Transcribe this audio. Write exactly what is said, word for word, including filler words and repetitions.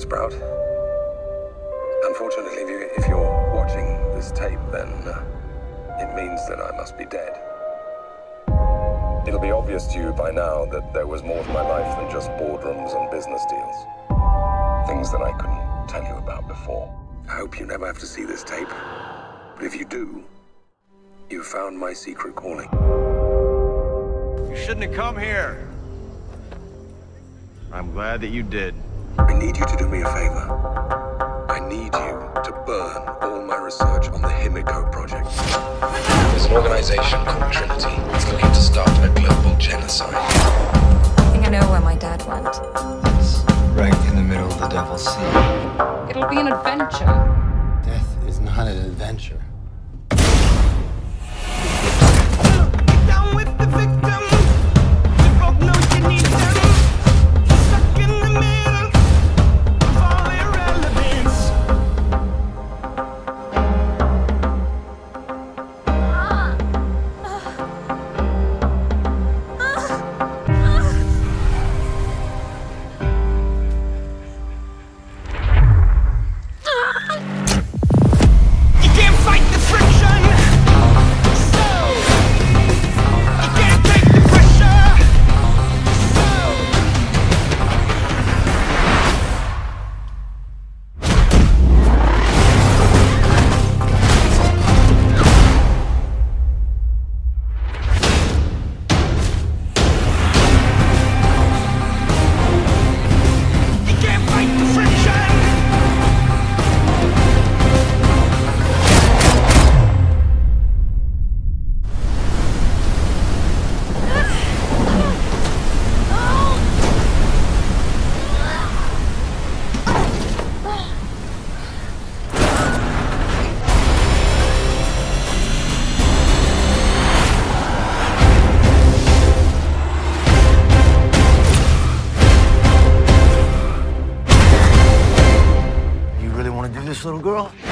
Commander Sprout. Unfortunately, if, you, if you're watching this tape, then uh, it means that I must be dead. It'll be obvious to you by now that there was more to my life than just boardrooms and business deals. Things that I couldn't tell you about before. I hope you never have to see this tape. But if you do, you found my secret calling. You shouldn't have come here. I'm glad that you did. I need you to do me a favor. I need you to burn all my research on the Himiko project. There's an organization called Trinity that's looking to start a global genocide. I think I know where my dad went. It's right in the middle of the Devil's Sea. It'll be an adventure. Death is not an adventure. Little girl?